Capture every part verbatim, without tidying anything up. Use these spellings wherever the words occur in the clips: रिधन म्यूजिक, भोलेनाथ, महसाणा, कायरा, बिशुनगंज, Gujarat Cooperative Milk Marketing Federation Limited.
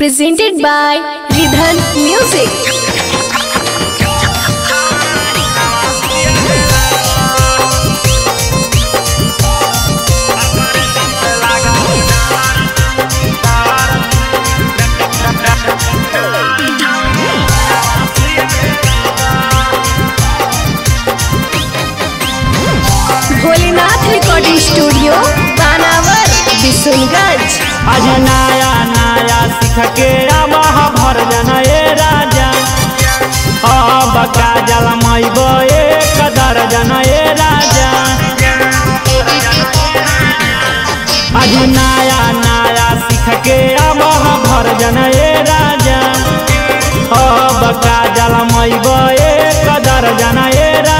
Presented by रिधन म्यूजिक। भोलेनाथ recording studio Banawar बिशुनगंज। आज नया नया सीख के राह भर जाना ए राजा, अब का जलमैबो एक दर्जन ए राजा। आज नया नया सीख के राह भर जाना ए राजा, अब का जलमैबो एक दर्जन ए राजा।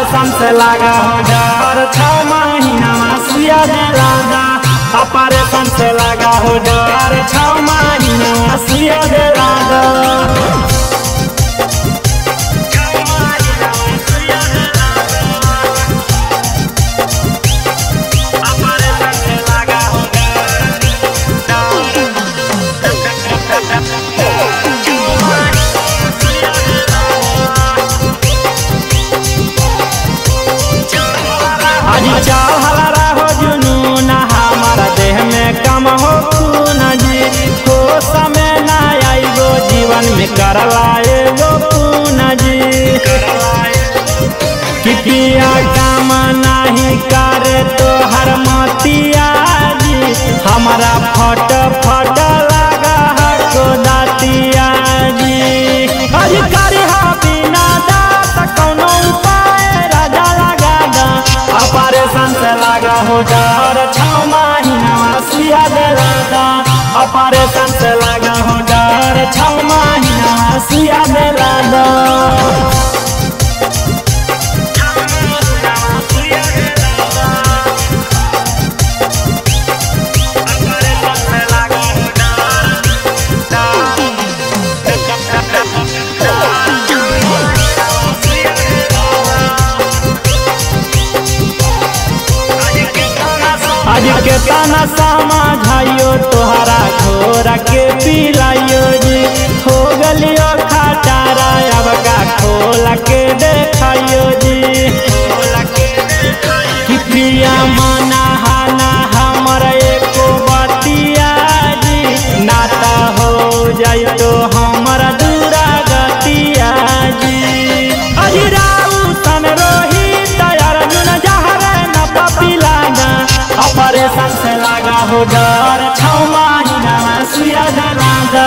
ऑपरेशन से लगा हो जा और छह महीना सुया दे राजा, ऑपरेशन से लगा हो जा और छह महीना सुया दे राजा। किया काम नहीं करे तो हर मतिया जी, हमारा फट फट लगा को दातिया जी। अरे करे हा बिना दात कोनो उपाय राजा लगा दा, ऑपरेशन से लगा हो जा और छह महीना सुइया दे राजा, ऑपरेशन से लगा हो जा और छह महीना सुइया दे राजा। कितना समझाइयो तोहरा घोरा के पिलाइयो जी, हो गलियो खटारा अब का खोला के देखाइयो जी। कितिया मना हाना हमर एको बतिया जी, नाता हो जाय तो हमर दूरा गतिया जी। अजराऊ सन रोही तैयार जुन जहर न पपिला, ऑपरेशन से लगा हो जा और छह महीना सुइया दे राजा,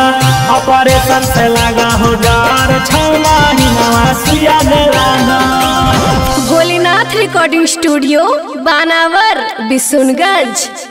ऑपरेशन से लगा हो जा और छह महीना सुइया दे राजा। भोलेनाथ recording studio Banawar बिशुनगंज।